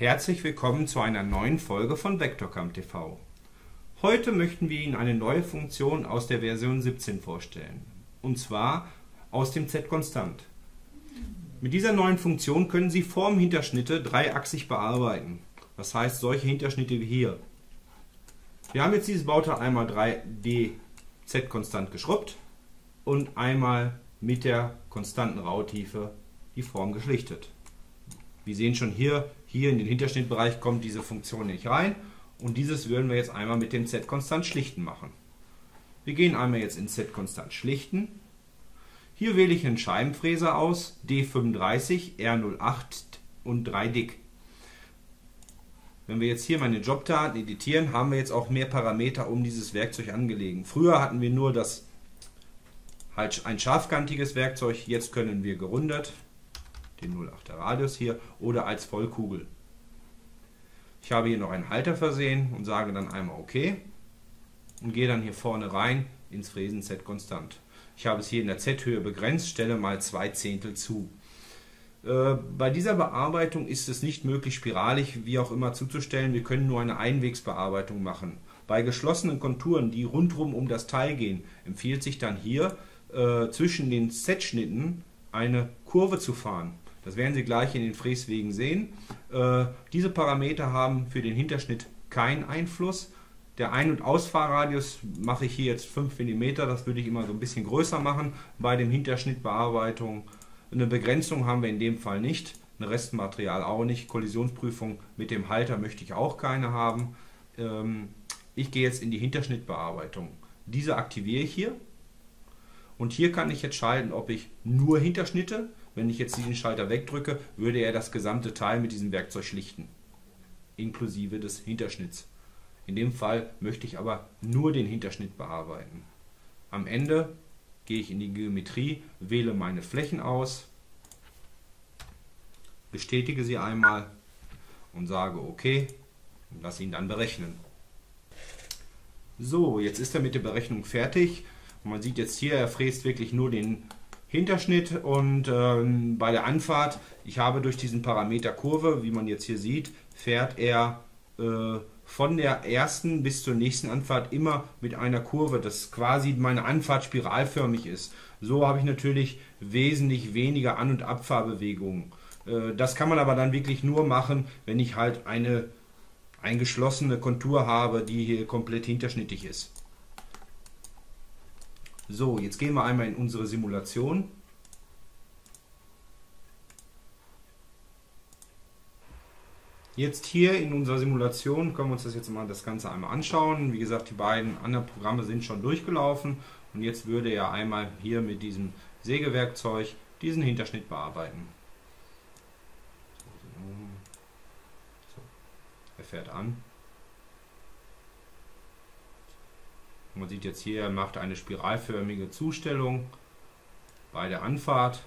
Herzlich willkommen zu einer neuen Folge von vectorcam TV. Heute möchten wir Ihnen eine neue Funktion aus der Version 17 vorstellen, und zwar aus dem Z-Konstant. Mit dieser neuen Funktion können Sie Formhinterschnitte dreiachsig bearbeiten, das heißt solche Hinterschnitte wie hier. Wir haben jetzt dieses Bauteil einmal 3D Z-Konstant geschrubbt und einmal mit der konstanten Rautiefe die Form geschlichtet. Wir sehen schon hier in den Hinterschnittbereich kommt diese Funktion nicht rein, und dieses würden wir jetzt einmal mit dem Z-Konstant schlichten machen. Wir gehen einmal jetzt in Z-Konstant schlichten. Hier wähle ich einen Scheibenfräser aus, D35, R08 und 3 dick. Wenn wir jetzt hier meine Jobdaten editieren, haben wir jetzt auch mehr Parameter um dieses Werkzeug angelegen. Früher hatten wir nur ein scharfkantiges Werkzeug, jetzt können wir gerundet, den 0,8er Radius hier, oder als Vollkugel. Ich habe hier noch einen Halter versehen und sage dann einmal OK und gehe dann hier vorne rein ins Fräsen Z-Konstant. Ich habe es hier in der Z-Höhe begrenzt, stelle mal 2 Zehntel zu. Bei dieser Bearbeitung ist es nicht möglich, spiralig wie auch immer zuzustellen. Wir können nur eine Einwegsbearbeitung machen. Bei geschlossenen Konturen, die rundherum um das Teil gehen, empfiehlt sich dann hier zwischen den Z-Schnitten eine Kurve zu fahren. Das werden Sie gleich in den Fräswegen sehen. Diese Parameter haben für den Hinterschnitt keinen Einfluss. Der Ein- und Ausfahrradius mache ich hier jetzt 5 mm, das würde ich immer so ein bisschen größer machen. Bei dem Hinterschnittbearbeitung eine Begrenzung haben wir in dem Fall nicht. Ein Restmaterial auch nicht. Kollisionsprüfung mit dem Halter möchte ich auch keine haben. Ich gehe jetzt in die Hinterschnittbearbeitung. Diese aktiviere ich hier. Und hier kann ich jetzt schalten, ob ich nur Hinterschnitte, wenn ich jetzt diesen Schalter wegdrücke, würde er das gesamte Teil mit diesem Werkzeug schlichten, inklusive des Hinterschnitts. In dem Fall möchte ich aber nur den Hinterschnitt bearbeiten. Am Ende gehe ich in die Geometrie, wähle meine Flächen aus, bestätige sie einmal und sage OK und lasse ihn dann berechnen. So, jetzt ist er mit der Berechnung fertig. Man sieht jetzt hier, er fräst wirklich nur den Hinterschnitt, und bei der Anfahrt, ich habe durch diesen Parameter Kurve, wie man jetzt hier sieht, fährt er von der ersten bis zur nächsten Anfahrt immer mit einer Kurve, dass quasi meine Anfahrt spiralförmig ist. So habe ich natürlich wesentlich weniger An- und Abfahrbewegungen. Das kann man aber dann wirklich nur machen, wenn ich halt eine eingeschlossene Kontur habe, die hier komplett hinterschnittig ist. So, jetzt gehen wir einmal in unsere Simulation. Jetzt hier in unserer Simulation können wir uns das Ganze einmal anschauen. Wie gesagt, die beiden anderen Programme sind schon durchgelaufen, und jetzt würde er einmal hier mit diesem Sägewerkzeug diesen Hinterschnitt bearbeiten. So, er fährt an. Man sieht jetzt hier, er macht eine spiralförmige Zustellung bei der Anfahrt.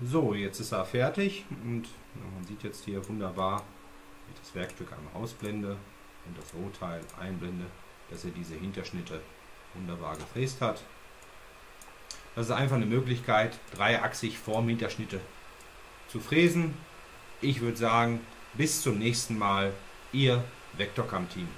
So, jetzt ist er fertig, und man sieht jetzt hier wunderbar, wenn ich das Werkstück einmal ausblende und das Rohteil einblende, dass er diese Hinterschnitte wunderbar gefräst hat. Das ist einfach eine Möglichkeit, dreiachsig Formhinterschnitte zu fräsen. Ich würde sagen, bis zum nächsten Mal, Ihr vectorcam Team.